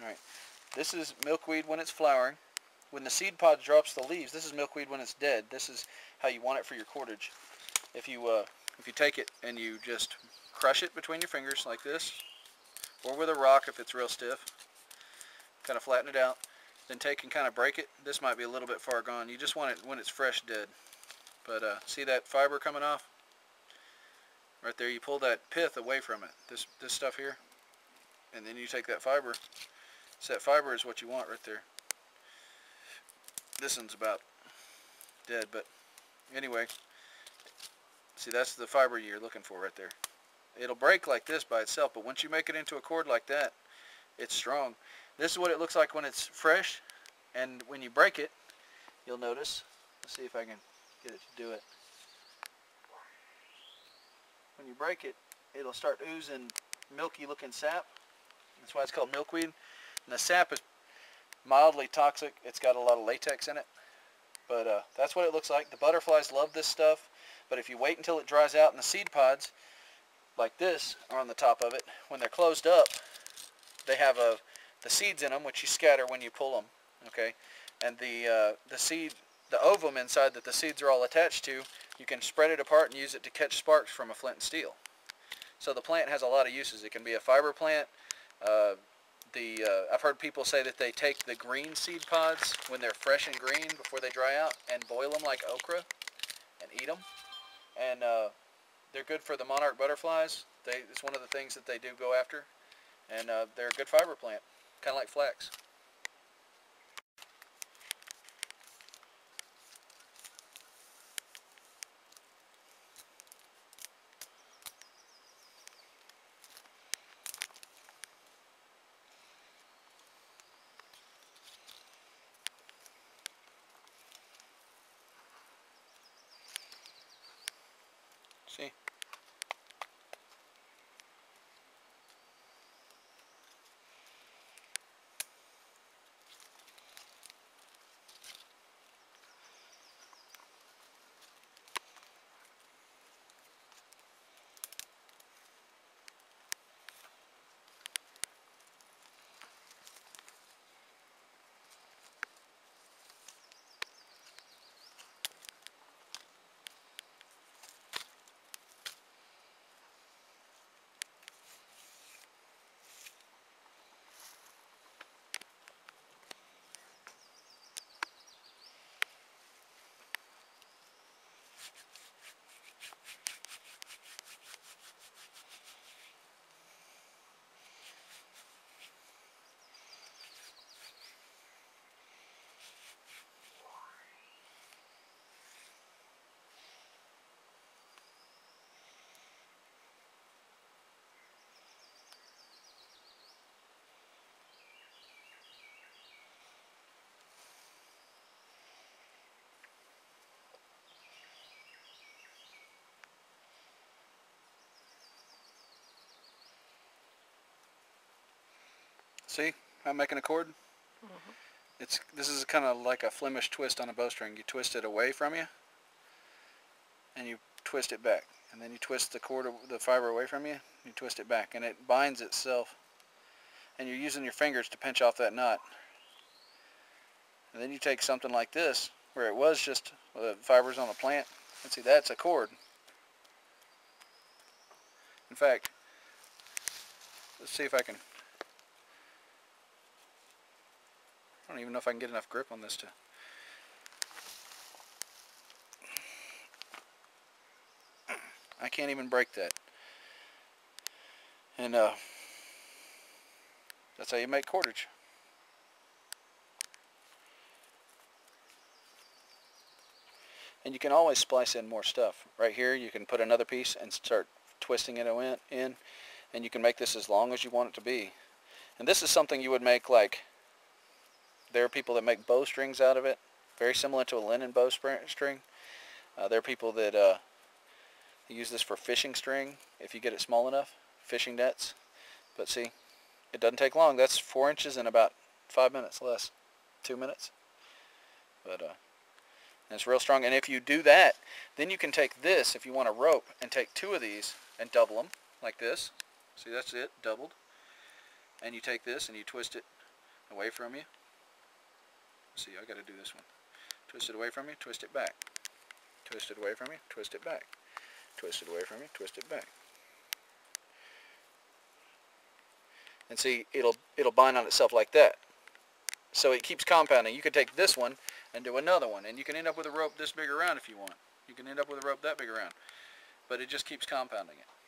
All right. This is milkweed when it's flowering. When the seed pod drops the leaves, this is milkweed when it's dead. This is how you want it for your cordage. If you take it and you just crush it between your fingers like this, or with a rock if it's real stiff, kind of flatten it out, then take and kind of break it. This might be a little bit far gone. You just want it when it's fresh dead. But see that fiber coming off? Right there, you pull that pith away from it, this stuff here, and then you take that fiber. So that fiber is what you want right there. This one's about dead, but anyway, see, that's the fiber you're looking for right there. It'll break like this by itself, but once you make it into a cord like that, it's strong. This is what it looks like when it's fresh, and when you break it, you'll notice. Let's see if I can get it to do it. When you break it, it'll start oozing milky looking sap. That's why it's called milkweed. And the sap is mildly toxic. It's got a lot of latex in it. But that's what it looks like. The butterflies love this stuff. But if you wait until it dries out and the seed pods, like this, are on the top of it, when they're closed up, they have the seeds in them, which you scatter when you pull them. Okay? And the ovum inside that the seeds are all attached to, you can spread it apart and use it to catch sparks from a flint and steel. So the plant has a lot of uses. It can be a fiber plant. I've heard people say that they take the green seed pods when they're fresh and green before they dry out and boil them like okra and eat them. And they're good for the monarch butterflies. It's one of the things that they do go after. And they're a good fiber plant, kind of like flax. See? See, I'm making a cord. Mm-hmm. This is kind of like a Flemish twist on a bowstring. You twist it away from you, and you twist it back, and then you twist the cord, the fiber away from you, and you twist it back, and it binds itself. And you're using your fingers to pinch off that knot. And then you take something like this, where it was just the fibers on a plant, and see, that's a cord. In fact, let's see if I can. I don't even know if I can get enough grip on this to... I can't even break that. And that's how you make cordage. And you can always splice in more stuff. Right here you can put another piece and start twisting it in. And you can make this as long as you want it to be. And this is something you would make like... There are people that make bowstrings out of it, very similar to a linen bowstring. There are people that use this for fishing string, if you get it small enough, fishing nets. But see, it doesn't take long. That's 4 inches in about 5 minutes less, 2 minutes. But it's real strong. And if you do that, then you can take this, if you want a rope, and take 2 of these and double them like this. See, that's it, doubled. And you take this and you twist it away from you. Let's see, I got to do this one. Twist it away from you, twist it back. Twist it away from you, twist it back. Twist it away from you, twist it back. And see, it'll bind on itself like that. So it keeps compounding. You could take this one and do another one, and you can end up with a rope this big around if you want. You can end up with a rope that big around. But it just keeps compounding it.